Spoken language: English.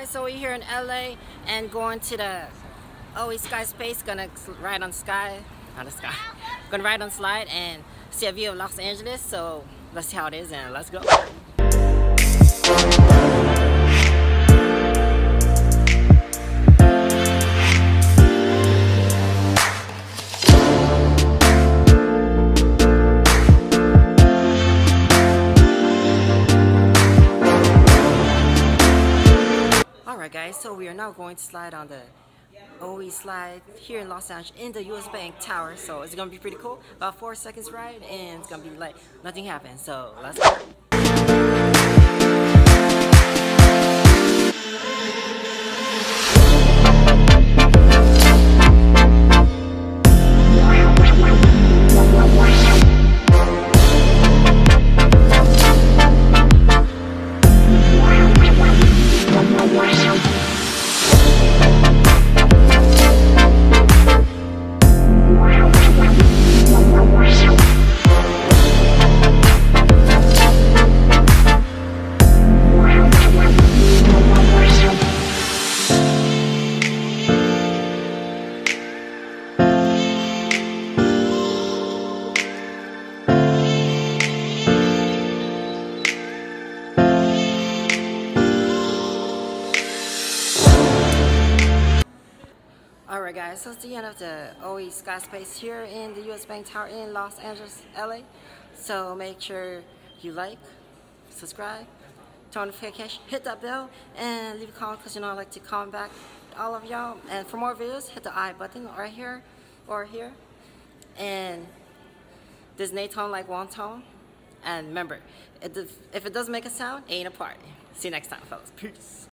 guys, so we're here in LA and going to the OUE Skyspace. Gonna ride on slide and see a view of Los Angeles. So let's see how it is and let's go. Alright guys, so we are now going to slide on the OUE slide here in Los Angeles in the US Bank Tower. So it's gonna be pretty cool. About 4 seconds ride and it's gonna be like nothing happened. So let's go. Alright guys, so it's the end of the OUE Skyspace here in the US Bank Tower in Los Angeles, LA. So make sure you like, subscribe, turn on notifications, hit that bell, and leave a comment because you know I like to comment back to all of y'all. And for more videos, hit the I button right here or here. And this Natone like one tone. And remember, if it doesn't make a sound, it ain't a party. See you next time, fellas. Peace.